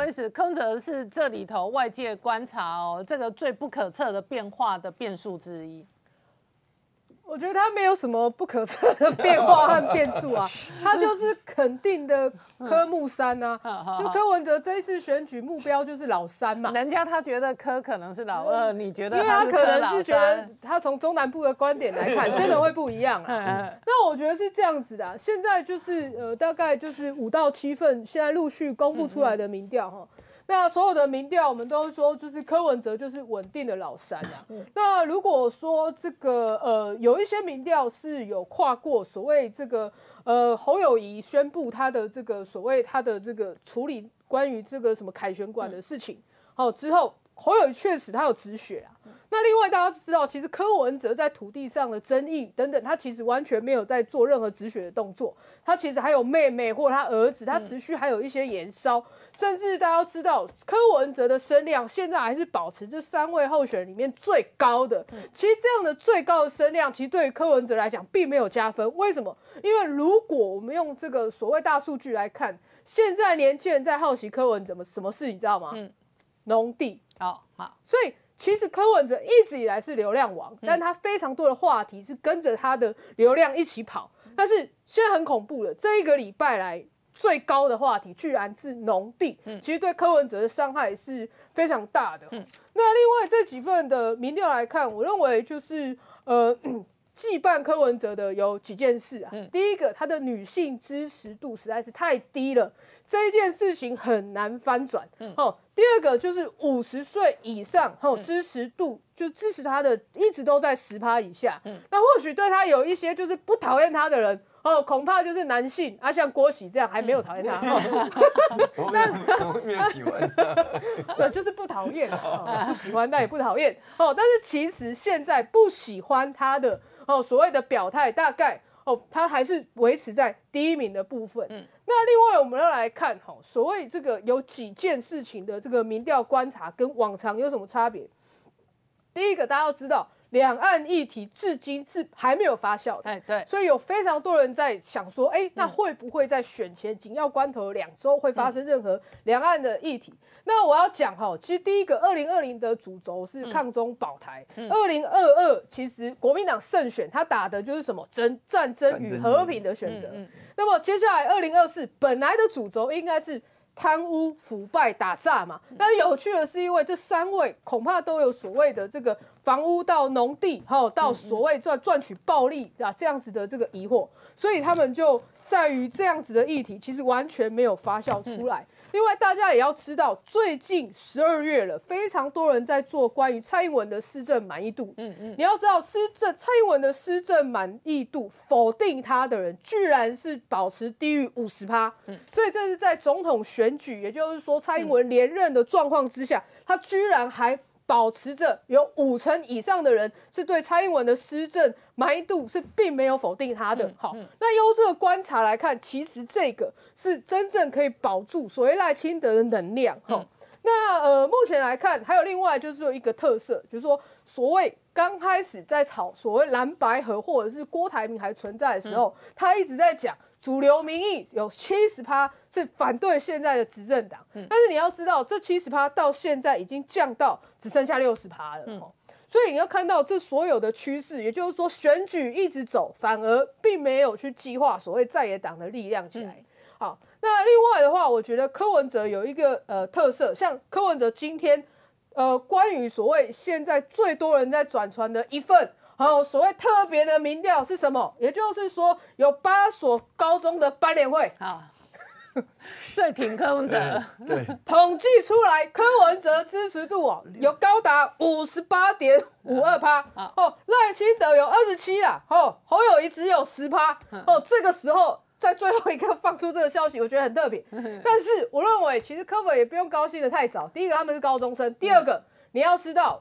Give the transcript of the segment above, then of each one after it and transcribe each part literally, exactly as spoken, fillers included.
不好意思，空哲是这里头外界观察哦，这个最不可测的变化的变数之一。我觉得它没有什么不可测的变化和变数啊，它就是肯定的柯木三啊。就柯文哲这一次选举目标就是老三嘛，人家他觉得柯可能是老二，嗯、你觉得他是柯老三？因为他可能是觉得他从中南部的观点来看，真的会不一样啊。那我觉得是这样子的、啊，现在就是呃，大概就是五到七份，现在陆续公布出来的民调哈。嗯嗯那所有的民调，我们都说就是柯文哲就是稳定的老三啊。那如果说这个呃有一些民调是有跨过所谓这个呃侯友宜宣布他的这个所谓他的这个处理关于这个什么凯旋馆的事情，好、嗯哦、之后侯友宜确实他有止血啊。那另外大家知道，其实柯文哲在土地上的争议等等，他其实完全没有在做任何止血的动作。他其实还有妹妹或他儿子，他持续还有一些延烧。嗯、甚至大家知道，柯文哲的声量现在还是保持这三位候选人里面最高的。嗯、其实这样的最高的声量，其实对于柯文哲来讲并没有加分。为什么？因为如果我们用这个所谓大数据来看，现在年轻人在好奇柯文哲什么事，你知道吗？嗯，农地。好好，所以。其实柯文哲一直以来是流量王，但他非常多的话题是跟着他的流量一起跑。但是现在很恐怖了，这一个礼拜来最高的话题居然是农地，其实对柯文哲的伤害是非常大的。嗯、那另外这几份的民调来看，我认为就是呃祭办柯文哲的有几件事啊。嗯、第一个，他的女性支持度实在是太低了，这一件事情很难翻转。嗯哦第二个就是五十岁以上，吼、哦、支持度、嗯、就支持他的一直都在十趴以下。嗯、那或许对他有一些就是不讨厌他的人，哦，恐怕就是男性啊，像郭喜这样还没有讨厌他。我没有喜欢，对，就是不讨厌、哦，不喜欢但也不讨厌。哦，但是其实现在不喜欢他的哦所谓的表态，大概哦他还是维持在第一名的部分。嗯那另外我们要来看哈，所谓这个有几件事情的这个民调观察跟往常有什么差别？第一个，大家要知道，两岸议题至今是还没有发酵的，对，所以有非常多人在想说，哎、欸，那会不会在选前紧要关头两周会发生任何两岸的议题？嗯、那我要讲哈，其实第一个，二零二零的主轴是抗中保台，二零二二其实国民党胜选，他打的就是什么战争与和平的选择。嗯嗯那么接下来二零二四本来的主轴应该是贪污腐败打诈嘛，但是有趣的是，因为这三位恐怕都有所谓的这个房屋到农地，哈，到所谓赚赚取暴利啊这样子的这个疑惑，所以他们就在于这样子的议题，其实完全没有发酵出来。另外，大家也要知道，最近十二月了，非常多人在做关于蔡英文的施政满意度。嗯嗯，你要知道，施政蔡英文的施政满意度否定他的人，居然是保持低于五十趴。嗯，所以这是在总统选举，也就是说蔡英文连任的状况之下，他居然还保持着有五成以上的人是对蔡英文的施政满意度是并没有否定他的。好，那由这个观察来看，其实这个是真正可以保住所谓赖清德的能量。好，那呃，目前来看，还有另外就是有一个特色，就是说所谓刚开始在炒所谓蓝白合或者是郭台铭还存在的时候，嗯、他一直在讲主流民意有七十趴是反对现在的执政党，嗯、但是你要知道，这七十趴到现在已经降到只剩下六十趴了。嗯所以你要看到这所有的趋势，也就是说选举一直走，反而并没有去计划所谓在野党的力量起来。嗯好，那另外的话，我觉得柯文哲有一个呃特色，像柯文哲今天呃关于所谓现在最多人在转传的一份，还有所谓特别的民调是什么？也就是说有八所高中的班联会啊，最挺柯文哲，对，统计出来柯文哲支持度哦有高达五十八点五二趴，哦赖清德有二十七啦，哦侯友宜只有十趴，哦这个时候。在最后一刻放出这个消息，我觉得很特别。但是我认为，其实柯粉也不用高兴的太早。第一个，他们是高中生；第二个，你要知道，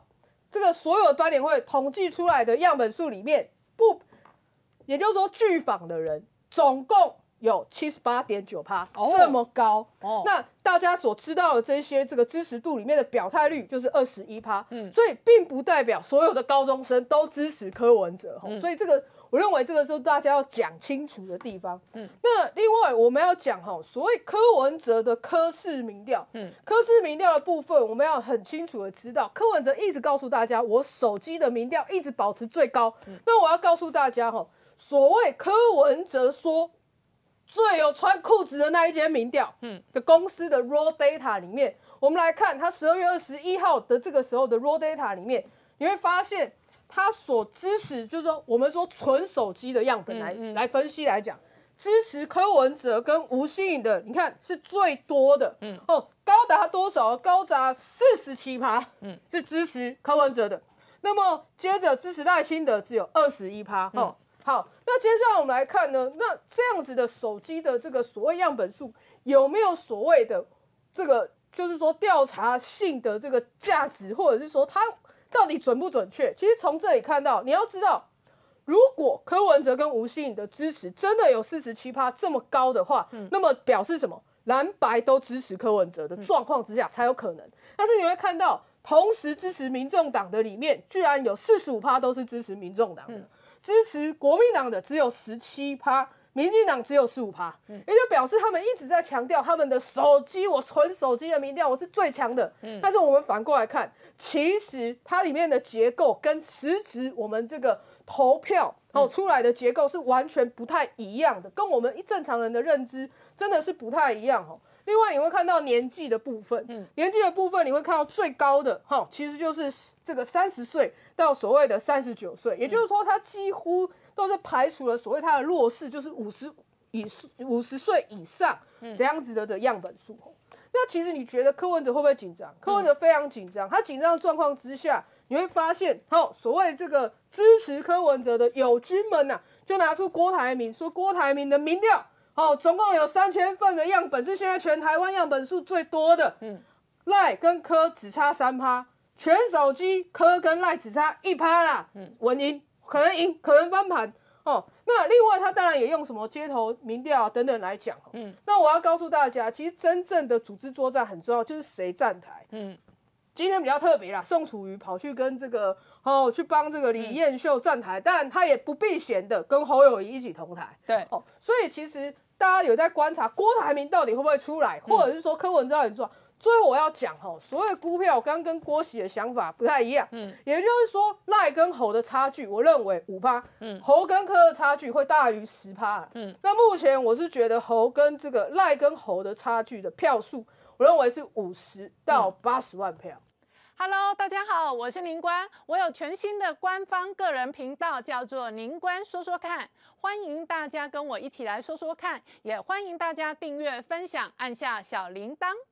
这个所有的班联会统计出来的样本数里面，不，也就是说，拒访的人总共有七十八点九趴，这么高。哦、那大家所知道的这些这个支持度里面的表态率就是二十一趴，嗯、所以并不代表所有的高中生都支持柯文哲。嗯、所以这个。我认为这个是大家要讲清楚的地方。嗯，那另外我们要讲哈，所谓柯文哲的柯氏民调，嗯，柯氏民调的部分，我们要很清楚的知道，柯文哲一直告诉大家，我手机的民调一直保持最高。嗯、那我要告诉大家哈，所谓柯文哲说。 最有穿裤子的那一间民调，嗯，的公司的 raw data 里面，我们来看它十二月二十一号的这个时候的 raw data 里面，你会发现它所支持，就是说我们说纯手机的样本来、嗯嗯、来分析来讲，支持柯文哲跟吴欣颖的，你看是最多的，嗯，哦，高达多少？高达四十七趴，嗯，是支持柯文哲的。那么接着支持赖清德只有二十一趴，哦。嗯 好，那接下来我们来看呢，那这样子的手机的这个所谓样本数有没有所谓的这个，就是说调查性的这个价值，或者是说它到底准不准确？其实从这里看到，你要知道，如果柯文哲跟吴欣颖的支持真的有四十七趴这么高的话，嗯、那么表示什么？蓝白都支持柯文哲的状况之下才有可能。嗯、但是你会看到，同时支持民众党的里面，居然有四十五趴都是支持民众党的。嗯 支持国民党的只有十七趴，民进党只有十五趴，嗯、也就表示他们一直在强调他们的手机，我纯手机的民调我是最强的。嗯、但是我们反过来看，其实它里面的结构跟实质我们这个投票哦出来的结构是完全不太一样的，嗯、跟我们正常人的认知真的是不太一样哦。另外你会看到年纪的部分，嗯、年纪的部分你会看到最高的哈，其实就是这个三十岁。 到所谓的三十九岁，也就是说，他几乎都是排除了所谓他的弱势，就是五十岁以上这样子的的样本数。嗯、那其实你觉得柯文哲会不会紧张？柯文哲非常紧张，他紧张的状况之下，你会发现，好、哦，所谓这个支持柯文哲的友军们呐、啊，就拿出郭台铭说，郭台铭的民调，哦，总共有三千份的样本，是现在全台湾样本数最多的。嗯，赖跟柯只差三趴。 全手机柯跟赖只差一趴啦，嗯，稳赢，可能赢，可能翻盘哦。那另外他当然也用什么街头民调、啊、等等来讲、哦，嗯，那我要告诉大家，其实真正的组织作战很重要，就是谁站台，嗯。 今天比较特别啦，宋楚瑜跑去跟这个哦，去帮这个李彦秀站台，嗯、但他也不避嫌的跟侯友宜一起同台。对哦，所以其实大家有在观察郭台铭到底会不会出来，嗯、或者是说柯文哲到底出来。最后我要讲哦，所谓估票，我刚跟郭喜的想法不太一样。嗯，也就是说赖跟侯的差距，我认为五趴，嗯，侯跟柯的差距会大于十趴。嗯，那目前我是觉得侯跟这个赖跟侯的差距的票数，我认为是五十到八十万票。嗯 Hello， 大家好，我是宁官，我有全新的官方个人频道，叫做宁官说说看，欢迎大家跟我一起来说说看，也欢迎大家订阅、分享，按下小铃铛。